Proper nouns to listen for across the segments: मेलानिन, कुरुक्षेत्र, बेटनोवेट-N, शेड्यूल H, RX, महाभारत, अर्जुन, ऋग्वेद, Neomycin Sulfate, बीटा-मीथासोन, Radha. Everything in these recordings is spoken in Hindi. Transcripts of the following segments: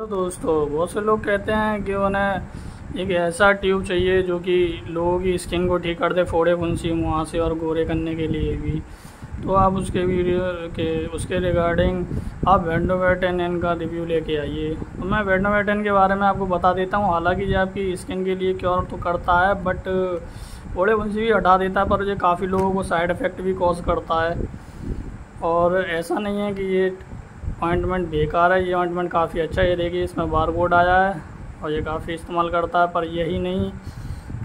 तो दोस्तों बहुत से लोग कहते हैं कि उन्हें एक ऐसा ट्यूब चाहिए जो कि लोगों की स्किन को ठीक कर दे, फोड़े फुंसी मुहासे और गोरे करने के लिए भी। तो आप उसके वीडियो के उसके रिगार्डिंग आप बेटनोवेट-N का रिव्यू लेके आइए। तो मैं बेटनोवेट-N के बारे में आपको बता देता हूँ। हालांकि ये आपकी स्किन के लिए क्योर तो करता है, बट फोड़े फुंसी भी हटा देता है, पर ये काफ़ी लोगों को साइड इफ़ेक्ट भी कॉज करता है। और ऐसा नहीं है कि ये ऑइंटमेंट बेकार है, ये ऑइंटमेंट काफ़ी अच्छा है। ये देखिए, इसमें बार कोड आया है और ये काफ़ी इस्तेमाल करता है, पर यही नहीं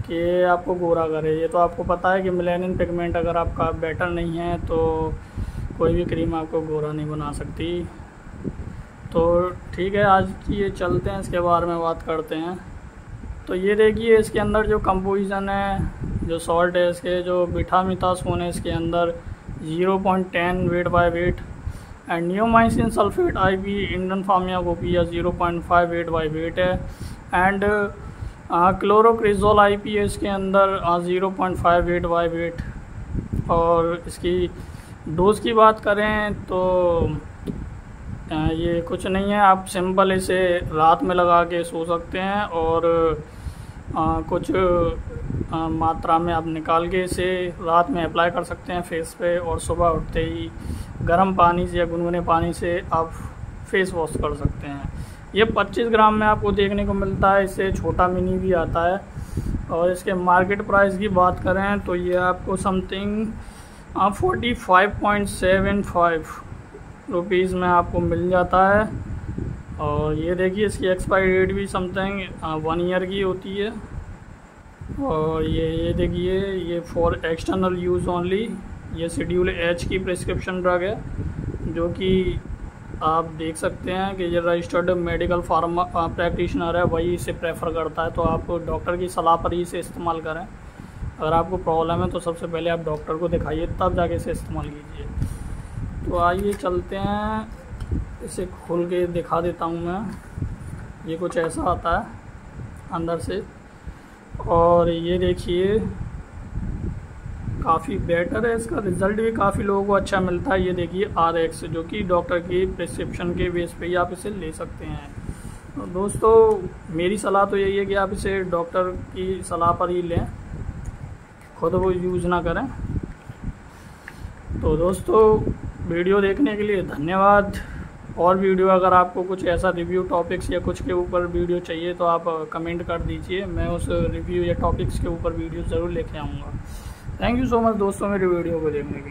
कि आपको गोरा करे। ये तो आपको पता है कि मेलानिन पिगमेंट अगर आपका बेटर नहीं है तो कोई भी क्रीम आपको गोरा नहीं बना सकती। तो ठीक है, आज की ये चलते हैं, इसके बारे में बात करते हैं। तो ये देखिए, इसके अंदर जो कंपोजिशन है, जो सॉल्ट है, इसके जो बीटा-मीथासोन है, इसके अंदर 0.10 weight by weight and neomycin sulphate IP Indian pharmacopoeia 0.5 weight by weight है एंड क्लोरोक्रेजोल आईपी है इसके अंदर 0.5 वेट बाई वेट। और इसकी डोज की बात करें तो ये कुछ नहीं है, आप सिंपल इसे रात में लगा के सो सकते हैं और कुछ मात्रा में आप निकाल के इसे रात में अप्लाई कर सकते हैं फेस पे, और सुबह उठते ही गर्म पानी से या गुनगुने पानी से आप फेस वॉश कर सकते हैं। ये 25 ग्राम में आपको देखने को मिलता है, इससे छोटा मिनी भी आता है। और इसके मार्केट प्राइस की बात करें तो ये आपको समथिंग 45.75 रुपीज़ में आपको मिल जाता है। और ये देखिए, इसकी एक्सपायरी डेट भी समथिंग 1 ईयर की होती है। और ये देखिए, ये फॉर एक्सटर्नल यूज़ ओनली, ये शेड्यूल H की प्रिस्क्रिप्शन ड्रग है, जो कि आप देख सकते हैं कि ये रजिस्टर्ड मेडिकल फार्मा प्रैक्टिशनर है, वही इसे प्रेफर करता है। तो आप डॉक्टर की सलाह पर ही इसे इस्तेमाल करें। अगर आपको प्रॉब्लम है तो सबसे पहले आप डॉक्टर को दिखाइए, तब जाके इसे इस्तेमाल कीजिए। तो आइए चलते हैं, इसे खोल के दिखा देता हूँ मैं। ये कुछ ऐसा आता है अंदर से, और ये देखिए काफ़ी बेटर है। इसका रिज़ल्ट भी काफ़ी लोगों को अच्छा मिलता है। ये देखिए RX, जो कि डॉक्टर की प्रिस्क्रिप्शन के बेस पे ही आप इसे ले सकते हैं। दोस्तों, मेरी सलाह तो यही है कि आप इसे डॉक्टर की सलाह पर ही लें, खुद वो यूज़ ना करें। तो दोस्तों, वीडियो देखने के लिए धन्यवाद। और वीडियो अगर आपको कुछ ऐसा रिव्यू टॉपिक्स या कुछ के ऊपर वीडियो चाहिए तो आप कमेंट कर दीजिए, मैं उस रिव्यू या टॉपिक्स के ऊपर वीडियो ज़रूर लेके आऊँगा। थैंक यू सो मच दोस्तों मेरी वीडियो को देखने के लिए।